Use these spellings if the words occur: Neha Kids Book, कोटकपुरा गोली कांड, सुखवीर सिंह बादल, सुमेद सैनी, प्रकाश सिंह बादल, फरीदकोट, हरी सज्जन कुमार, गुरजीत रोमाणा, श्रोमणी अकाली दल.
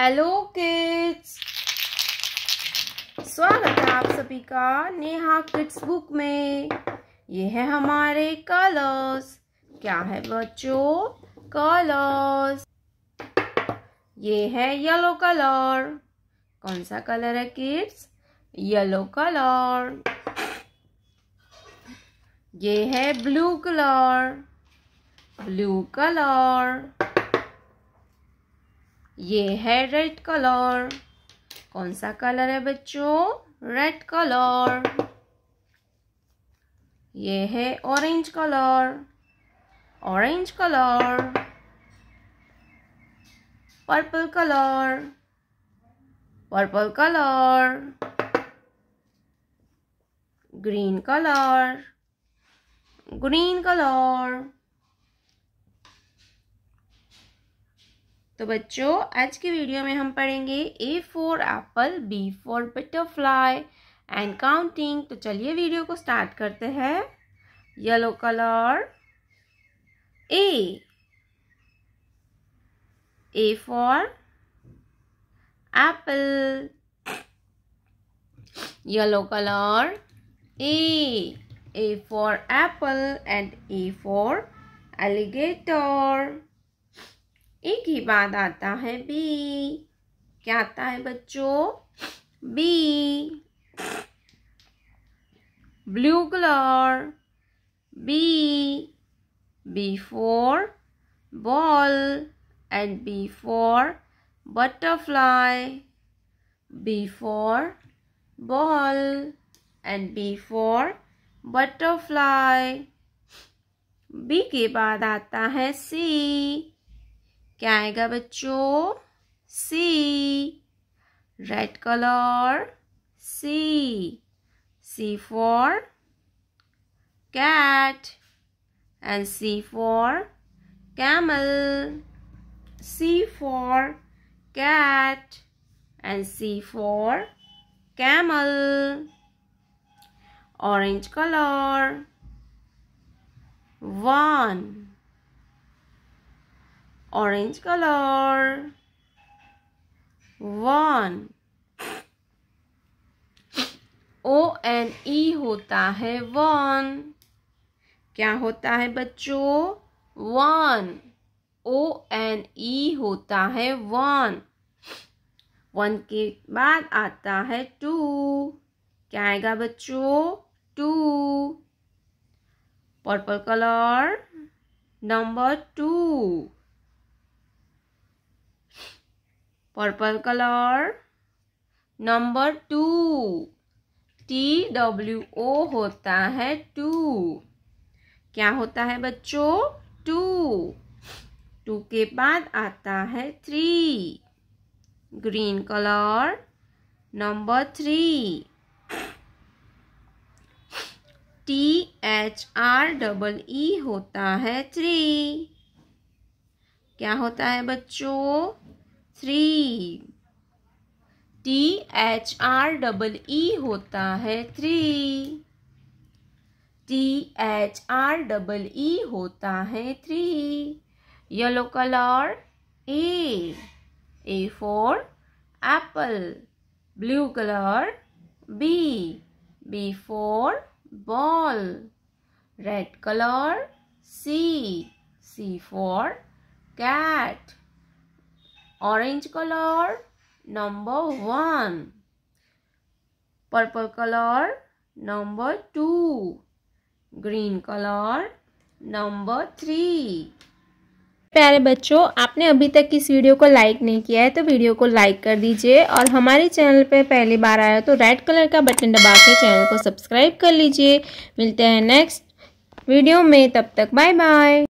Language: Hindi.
हेलो किड्स, स्वागत है आप सभी का नेहा किड्स बुक में। ये है हमारे कलर्स। क्या है बच्चों? कलर्स। ये है येलो कलर। कौन सा कलर है किड्स? Yellow colour. ये है ब्लू कलर। Blue colour. ये है रेड कलर। कौन सा कलर है बच्चों? Red colour. ये है orange colour. Orange colour. Purple colour. Purple colour. Green colour. Green colour. तो बच्चों, आज की वीडियो में हम पढ़ेंगे A for apple, B for butterfly and counting. तो चलिए वीडियो को स्टार्ट करते हैं। Yellow colour, A. A for apple. Yellow colour, A. A for apple and A for alligator. एक ही बात आता है बी। क्या आता है बच्चों? B. Blue colour, B. B for ball and B for butterfly. B for ball and B for butterfly. B के बाद आता है सी। क्या आएगा बच्चों? C. C. Red color C. C for cat and C for camel. C for cat and C for camel. Orange color. One. Orange color. One. O N E होता है वन। क्या होता है बच्चों? वन। ओ एन ई होता है वन। वन के बाद आता है टू। क्या आएगा बच्चों? Two. Purple colour, number 2। Purple colour, number 2। TWO होता है 2। क्या होता है बच्चों? 2। 2 के बाद आता है 3। Green colour, number 3। THREE होता है 3। क्या होता है बच्चों? 3। THREE होता है 3। THREE होता है 3। Yellow colour, A. A for apple. Blue colour, B. B for ball. Red colour, C. C for cat. Orange colour, number 1। Purple colour, number 2। Green colour, number 3। प्यारे बच्चों, आपने अभी तक इस वीडियो को लाइक नहीं किया है तो वीडियो को लाइक कर दीजिए और हमारे चैनल पर पहली बार आया तो रेड कलर का बटन दबा के चैनल को सब्सक्राइब कर लीजिए। मिलते हैं नेक्स्ट वीडियो में, तब तक बाय बाय।